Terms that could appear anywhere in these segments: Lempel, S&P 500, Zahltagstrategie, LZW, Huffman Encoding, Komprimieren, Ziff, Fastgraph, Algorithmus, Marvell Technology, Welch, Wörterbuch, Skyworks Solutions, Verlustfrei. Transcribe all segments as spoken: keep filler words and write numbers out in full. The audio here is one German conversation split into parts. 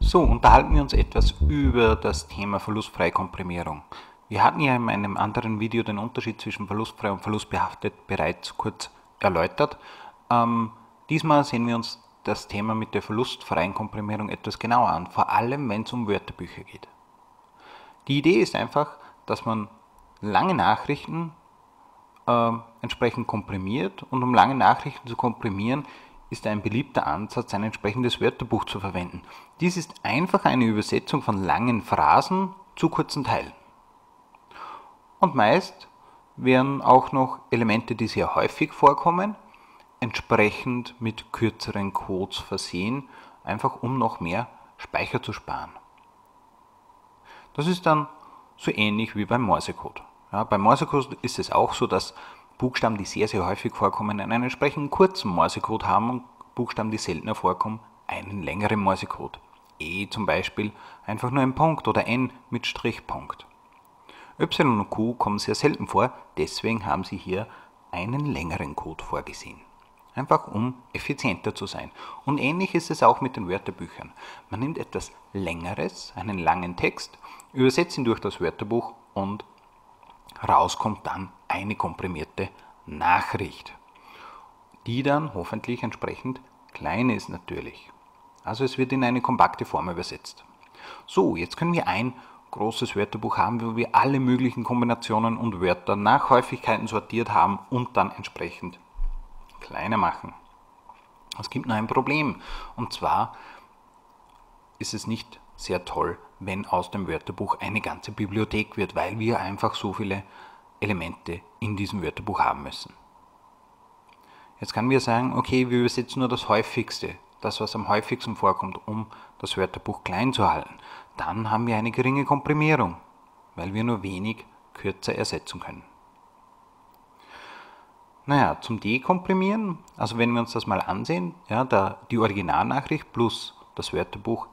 So, unterhalten wir uns etwas über das Thema verlustfreie Komprimierung. Wir hatten ja in einem anderen Video den Unterschied zwischen verlustfrei und verlustbehaftet bereits kurz erläutert. Ähm, diesmal sehen wir uns das Thema mit der verlustfreien Komprimierung etwas genauer an, vor allem wenn es um Wörterbücher geht. Die Idee ist einfach, dass man lange Nachrichten äh, entsprechend komprimiert, und um lange Nachrichten zu komprimieren, ist ein beliebter Ansatz, ein entsprechendes Wörterbuch zu verwenden. Dies ist einfach eine Übersetzung von langen Phrasen zu kurzen Teilen. Und meist werden auch noch Elemente, die sehr häufig vorkommen, entsprechend mit kürzeren Codes versehen, einfach um noch mehr Speicher zu sparen. Das ist dann so ähnlich wie beim Morsecode. Ja, beim Morsecode ist es auch so, dass Buchstaben, die sehr, sehr häufig vorkommen, einen entsprechend kurzen Morsecode haben und Buchstaben, die seltener vorkommen, einen längeren Morsecode. E zum Beispiel einfach nur ein Punkt oder N mit Strichpunkt. Y und Q kommen sehr selten vor, deswegen haben sie hier einen längeren Code vorgesehen. Einfach um effizienter zu sein. Und ähnlich ist es auch mit den Wörterbüchern. Man nimmt etwas Längeres, einen langen Text, übersetzt ihn durch das Wörterbuch und rauskommt dann eine komprimierte Nachricht, die dann hoffentlich entsprechend klein ist natürlich. Also es wird in eine kompakte Form übersetzt. So, jetzt können wir ein großes Wörterbuch haben, wo wir alle möglichen Kombinationen und Wörter nach Häufigkeiten sortiert haben und dann entsprechend kleiner machen. Es gibt nur ein Problem, und zwar ist es nicht sehr toll, wenn aus dem Wörterbuch eine ganze Bibliothek wird, weil wir einfach so viele Elemente in diesem Wörterbuch haben müssen. Jetzt können wir sagen, okay, wir übersetzen nur das Häufigste, das was am häufigsten vorkommt, um das Wörterbuch klein zu halten. Dann haben wir eine geringe Komprimierung, weil wir nur wenig kürzer ersetzen können. Naja, zum Dekomprimieren, also wenn wir uns das mal ansehen, ja, da die Originalnachricht plus das Wörterbuch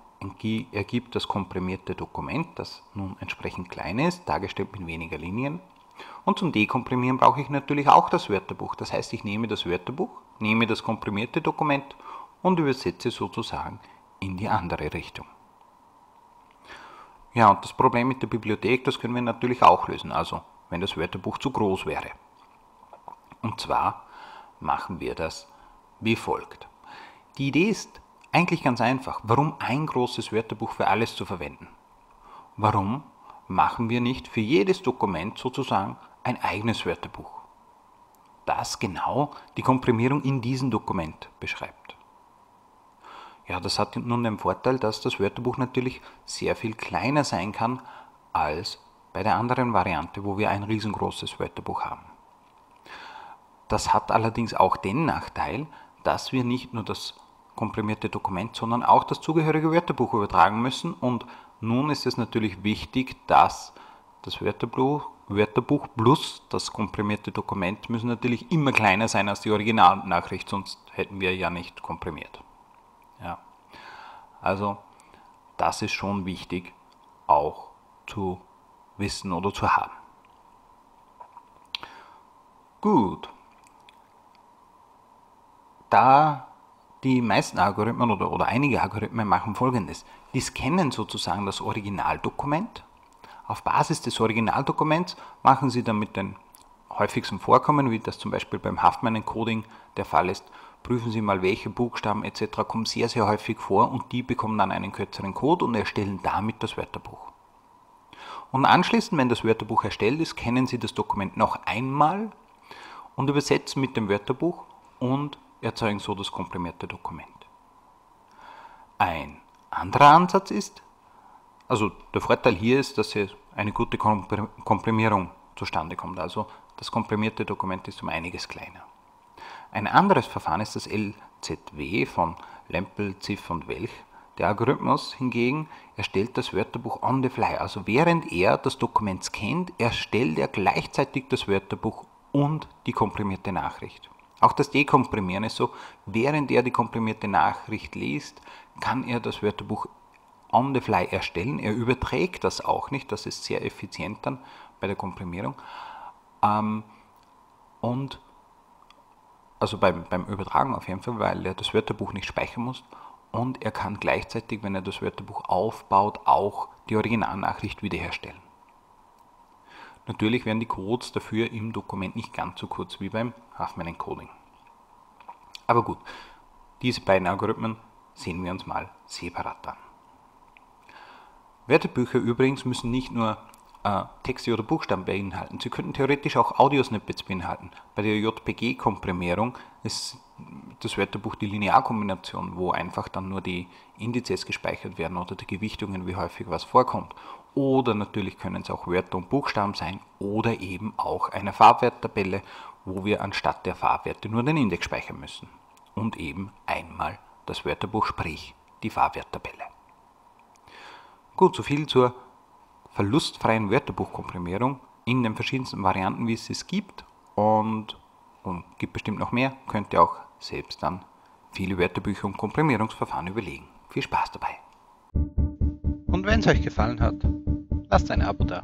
ergibt das komprimierte Dokument, das nun entsprechend klein ist, dargestellt mit weniger Linien. Und zum Dekomprimieren brauche ich natürlich auch das Wörterbuch. Das heißt, ich nehme das Wörterbuch, nehme das komprimierte Dokument und übersetze sozusagen in die andere Richtung. Ja, und das Problem mit der Bibliothek, das können wir natürlich auch lösen, also wenn das Wörterbuch zu groß wäre. Und zwar machen wir das wie folgt. Die Idee ist eigentlich ganz einfach. Warum ein großes Wörterbuch für alles zu verwenden? Warum machen wir nicht für jedes Dokument sozusagen ein eigenes Wörterbuch, das genau die Komprimierung in diesem Dokument beschreibt? Ja, das hat nun den Vorteil, dass das Wörterbuch natürlich sehr viel kleiner sein kann als bei der anderen Variante, wo wir ein riesengroßes Wörterbuch haben. Das hat allerdings auch den Nachteil, dass wir nicht nur das komprimierte Dokument, sondern auch das zugehörige Wörterbuch übertragen müssen, und nun ist es natürlich wichtig, dass das Wörterbuch, Wörterbuch plus das komprimierte Dokument müssen natürlich immer kleiner sein als die Originalnachricht, sonst hätten wir ja nicht komprimiert. Ja. Also das ist schon wichtig auch zu wissen oder zu haben. Gut. Da die meisten Algorithmen oder, oder einige Algorithmen machen Folgendes. Die scannen sozusagen das Originaldokument. Auf Basis des Originaldokuments machen sie dann mit den häufigsten Vorkommen, wie das zum Beispiel beim Huffman Encoding der Fall ist, prüfen sie mal, welche Buchstaben et cetera kommen sehr, sehr häufig vor, und die bekommen dann einen kürzeren Code und erstellen damit das Wörterbuch. Und anschließend, wenn das Wörterbuch erstellt ist, scannen sie das Dokument noch einmal und übersetzen mit dem Wörterbuch und erzeugen so das komprimierte Dokument. Ein anderer Ansatz ist, also der Vorteil hier ist, dass eine gute Komprimierung zustande kommt, also das komprimierte Dokument ist um einiges kleiner. Ein anderes Verfahren ist das L Z W von Lempel, Ziff und Welch. Der Algorithmus hingegen erstellt das Wörterbuch on the fly, also während er das Dokument scannt, erstellt er gleichzeitig das Wörterbuch und die komprimierte Nachricht. Auch das Dekomprimieren ist so, während er die komprimierte Nachricht liest, kann er das Wörterbuch on the fly erstellen. Er überträgt das auch nicht, das ist sehr effizient dann bei der Komprimierung. Und also beim, beim Übertragen auf jeden Fall, weil er das Wörterbuch nicht speichern muss und er kann gleichzeitig, wenn er das Wörterbuch aufbaut, auch die Originalnachricht wiederherstellen. Natürlich werden die Codes dafür im Dokument nicht ganz so kurz wie beim Huffman Encoding. Aber gut, diese beiden Algorithmen sehen wir uns mal separat an. Wörterbücher übrigens müssen nicht nur äh, Texte oder Buchstaben beinhalten, sie könnten theoretisch auch Audiosnippets beinhalten. Bei der J P G-Komprimierung ist das Wörterbuch die Linearkombination, wo einfach dann nur die Indizes gespeichert werden oder die Gewichtungen, wie häufig was vorkommt. Oder natürlich können es auch Wörter und Buchstaben sein oder eben auch eine Farbwerttabelle, wo wir anstatt der Farbwerte nur den Index speichern müssen. Und eben einmal das Wörterbuch, sprich die Farbwerttabelle. Gut, soviel zur verlustfreien Wörterbuchkomprimierung in den verschiedensten Varianten, wie es es gibt. Und es gibt bestimmt noch mehr, könnt ihr auch selbst dann viele Wörterbücher und Komprimierungsverfahren überlegen. Viel Spaß dabei! Und wenn es euch gefallen hat, lasst ein Abo da.